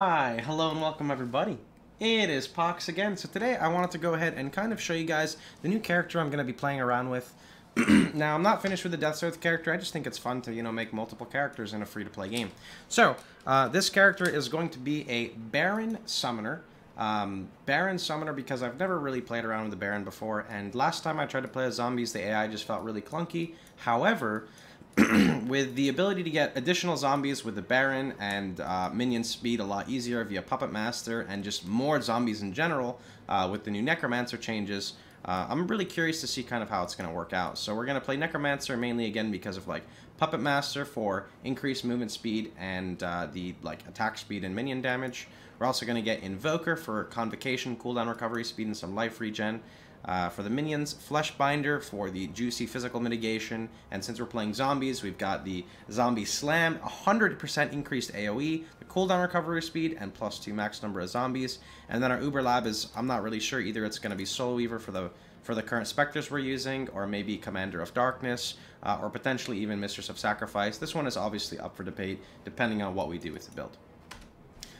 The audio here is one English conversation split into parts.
Hi, hello and welcome everybody. It is Pohx again. So today I wanted to go ahead and kind of show you guys the new character I'm going to be playing around with. Now, I'm not finished with the Death's Oath character. I just think it's fun to, you know, make multiple characters in a free-to-play game. So, this character is going to be a Baron Summoner. Baron Summoner because I've never really played around with the Baron before, and last time I tried to play as zombies, the AI just felt really clunky. However, with the ability to get additional zombies with the Baron and minion speed a lot easier via Puppet Master and just more zombies in general with the new Necromancer changes, I'm really curious to see kind of how it's going to work out. So we're going to play Necromancer mainly again because of like Puppet Master for increased movement speed and the like attack speed and minion damage. We're also going to get Invoker for Convocation, cooldown recovery speed, and some life regen. For the minions, Fleshbinder for the juicy physical mitigation, and since we're playing zombies, we've got the Zombie Slam, 100% increased AoE, the cooldown recovery speed, and +2 max number of zombies. And then our Uber Lab is, I'm not really sure, either it's going to be Soul Weaver for the current Spectres we're using, or maybe Commander of Darkness, or potentially even Mistress of Sacrifice. This one is obviously up for debate, depending on what we do with the build.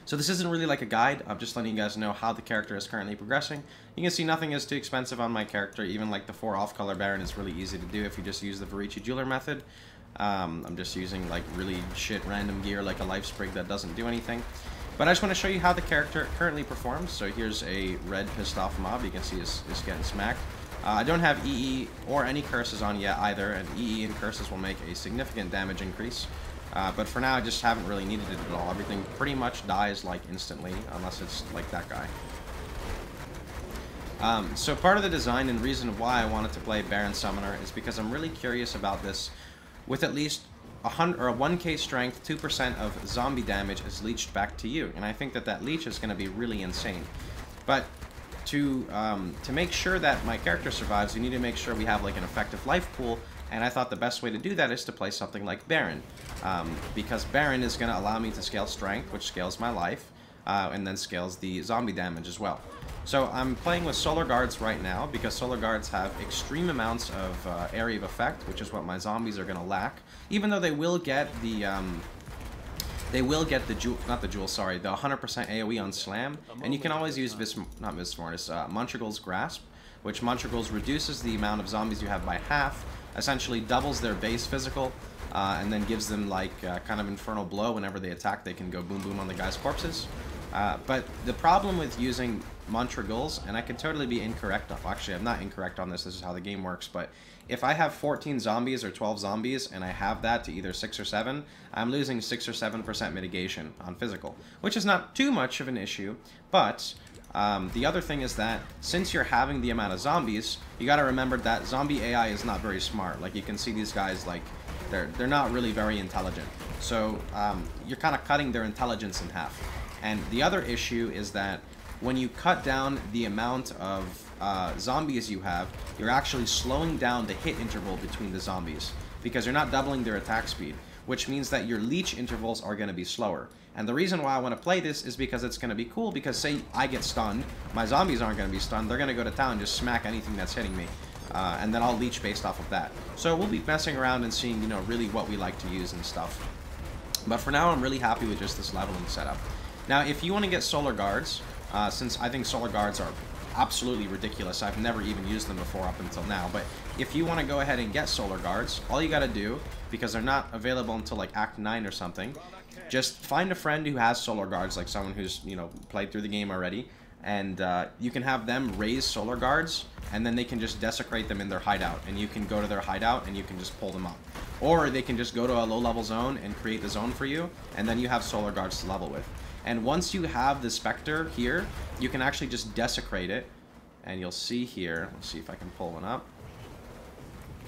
So this isn't really like a guide, I'm just letting you guys know how the character is currently progressing. You can see nothing is too expensive on my character, even like the 4 off-color Baron is really easy to do if you just use the Verici jeweler method. I'm just using like really shit random gear like a life sprig that doesn't do anything. But I just want to show you how the character currently performs. So here's a red pissed off mob, you can see is getting smacked. I don't have EE or any curses on yet either, and EE and curses will make a significant damage increase. But for now, I just haven't really needed it at all. Everything pretty much dies, like, instantly, unless it's, like, that guy. So part of the design and reason why I wanted to play Baron Summoner is because I'm really curious about this. With at least 1k strength, 2% of zombie damage is leached back to you. And I think that that leech is going to be really insane. But to make sure that my character survives, you need to make sure we have, like, an effective life pool. And I thought the best way to do that is to play something like Baron, because Baron is going to allow me to scale strength, which scales my life, and then scales the zombie damage as well. So I'm playing with Solar Guards right now, because Solar Guards have extreme amounts of area of effect, which is what my zombies are going to lack, even though they will get the... They will get the the 100% AoE on Slam, and you can always use Montregul's Grasp, which Montregul's reduces the amount of zombies you have by half, essentially doubles their base physical, and then gives them like kind of infernal blow whenever they attack. They can go boom boom on the guy's corpses. But the problem with using Montregul's, and I could totally be incorrect, actually I'm not incorrect on this, this is how the game works, but if I have 14 zombies or 12 zombies and I have that to either 6 or 7, I'm losing 6 or 7% mitigation on physical, which is not too much of an issue, but the other thing is that since you're having the amount of zombies, you gotta remember that zombie AI is not very smart. Like you can see these guys, like they're not really very intelligent, so you're kind of cutting their intelligence in half. And the other issue is that when you cut down the amount of zombies you have, you're actually slowing down the hit interval between the zombies because you're not doubling their attack speed, which means that your leech intervals are going to be slower. And the reason why I want to play this is because it's going to be cool, because say I get stunned, my zombies aren't going to be stunned, they're going to go to town and just smack anything that's hitting me. And then I'll leech based off of that. So we'll be messing around and seeing, you know, really what we like to use and stuff. But for now, I'm really happy with just this leveling setup. Now, if you want to get Solar Guards, since I think Solar Guards are absolutely ridiculous, I've never even used them before up until now, but if you want to go ahead and get Solar Guards, all you got to do, because they're not available until like Act 9 or something, just find a friend who has Solar Guards, like someone who's, you know, played through the game already, and you can have them raise Solar Guards, and then they can just desecrate them in their hideout, and you can go to their hideout and you can just pull them up. Or they can just go to a low-level zone and create the zone for you, and then you have Solar Guards to level with. And once you have the Spectre here, you can actually just desecrate it. And you'll see here, let's see if I can pull one up.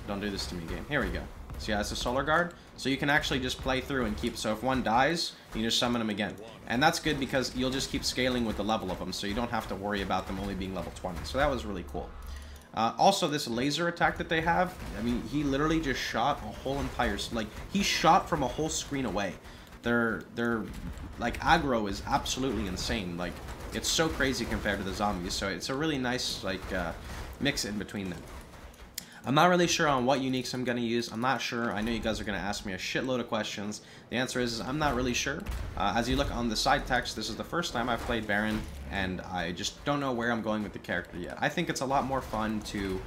Don't do this to me, game. Here we go. So yeah, that's a Solar Guard. So you can actually just play through and keep, so if one dies, you just summon them again. And that's good because you'll just keep scaling with the level of them, so you don't have to worry about them only being level 20. So that was really cool. Also, this laser attack that they have, I mean, he literally just shot a whole entire, like, he shot from a whole screen away. Their like aggro is absolutely insane. Like it's so crazy compared to the zombies. So it's a really nice like mix in between them. I'm not really sure on what uniques I'm going to use. I'm not sure. I know you guys are going to ask me a shitload of questions. The answer is I'm not really sure. As you look on the side text, this is the first time I've played Baron, and I just don't know where I'm going with the character yet. I think it's a lot more fun to,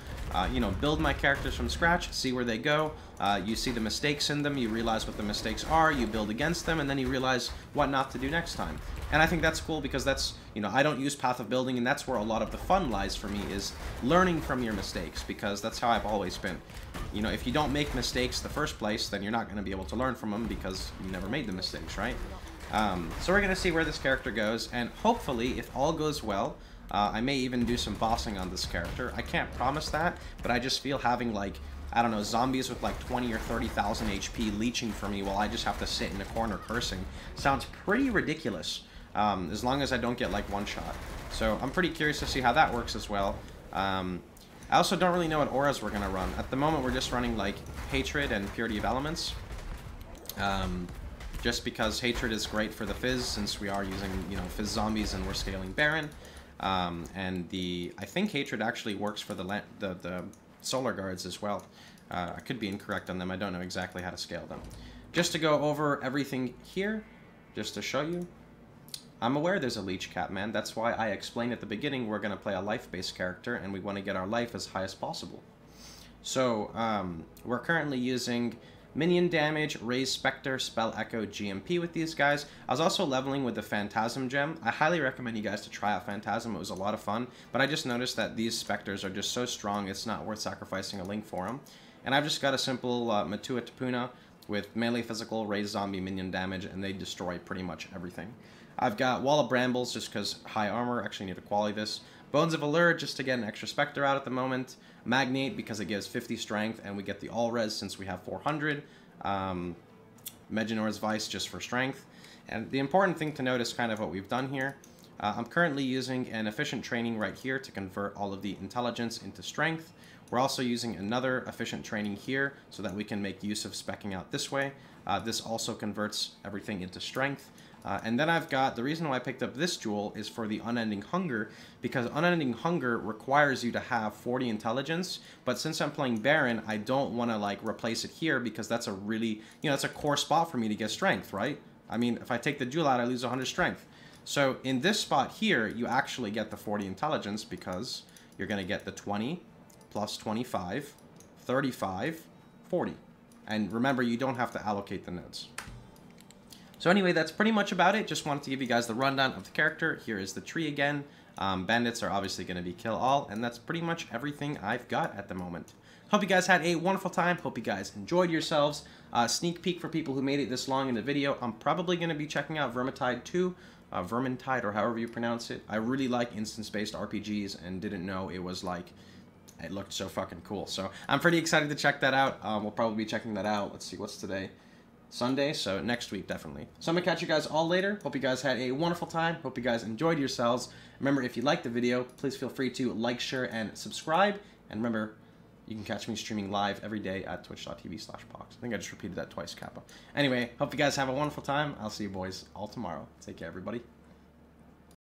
you know, build my characters from scratch, see where they go. You see the mistakes in them, you realize what the mistakes are, you build against them, and then you realize what not to do next time. And I think that's cool because that's, you know, I don't use Path of Building, and that's where a lot of the fun lies for me, is learning from your mistakes, because that's how I've always been. You know, if you don't make mistakes the first place, then you're not going to be able to learn from them because you never made the mistakes, right? So we're going to see where this character goes, and hopefully, if all goes well, I may even do some bossing on this character. I can't promise that, but I just feel having, like, I don't know, zombies with like 20 or 30,000 HP leeching for me while I just have to sit in a corner cursing sounds pretty ridiculous, as long as I don't get like one shot. So I'm pretty curious to see how that works as well. I also don't really know what auras we're going to run. At the moment, we're just running like Hatred and Purity of Elements. Just because Hatred is great for the Fizz, since we are using, you know, Fizz zombies and we're scaling Baron. And I think Hatred actually works for the Solar Guards as well. I could be incorrect on them. I don't know exactly how to scale them. Just to go over everything here, just to show you. I'm aware there's a leech cap, man. That's why I explained at the beginning we're going to play a life-based character, and we want to get our life as high as possible. So, we're currently using minion damage, raise specter, spell echo, GMP with these guys. I was also leveling with the phantasm gem. I highly recommend you guys to try out phantasm. It was a lot of fun, but I just noticed that these specters are just so strong, it's not worth sacrificing a link for them. And I've just got a simple Matua Tapuna with melee physical, raise zombie, minion damage, and they destroy pretty much everything. I've got Wall of Brambles just because high armor. Actually need to quality this. Bones of Allure just to get an extra Spectre out at the moment. Magnate because it gives 50 strength and we get the all res since we have 400. Meginor's Vice just for strength. And the important thing to note is kind of what we've done here. I'm currently using an efficient training right here to convert all of the intelligence into strength. We're also using another efficient training here so that we can make use of speccing out this way. This also converts everything into strength. And then I've got, the reason why I picked up this jewel is for the Unending Hunger, because Unending Hunger requires you to have 40 intelligence, but since I'm playing Baron, I don't want to like replace it here because that's a really, you know, that's a core spot for me to get strength, right? I mean, if I take the jewel out, I lose 100 strength. So in this spot here, you actually get the 40 intelligence because you're going to get the 20 plus 25, 35, 40. And remember, you don't have to allocate the nodes. So anyway, that's pretty much about it. Just wanted to give you guys the rundown of the character. Here is the tree again. Bandits are obviously going to be kill all, and that's pretty much everything I've got at the moment. Hope you guys had a wonderful time. Hope you guys enjoyed yourselves. Sneak peek for people who made it this long in the video. I'm probably going to be checking out Vermintide 2, Vermintide or however you pronounce it. I really like instance-based RPGs and didn't know it was like, it looked so fucking cool. So I'm pretty excited to check that out. We'll probably be checking that out. Let's see, what's today? Sunday, so next week, definitely. So I'm going to catch you guys all later. Hope you guys had a wonderful time. Hope you guys enjoyed yourselves. Remember, if you liked the video, please feel free to like, share, and subscribe. And remember, you can catch me streaming live every day at twitch.tv/Pohx. I think I just repeated that twice, Kappa. Anyway, hope you guys have a wonderful time. I'll see you boys all tomorrow. Take care, everybody.